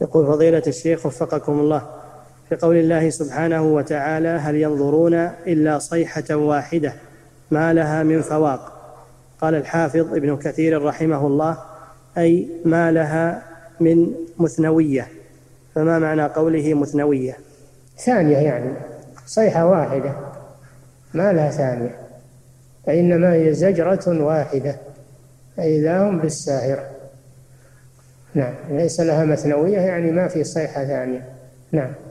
يقول فضيلة الشيخ وفقكم الله، في قول الله سبحانه وتعالى: هل ينظرون إلا صيحة واحدة ما لها من فواق، قال الحافظ ابن كثير رحمه الله: أي ما لها من مثنوية، فما معنى قوله مثنوية؟ ثانية، يعني صيحة واحدة ما لها ثانية، فإنما هي زجرة واحدة فإذا هم بالساهرة. نعم، ليس لها مثنوية يعني ما في صيحة ثانية. نعم.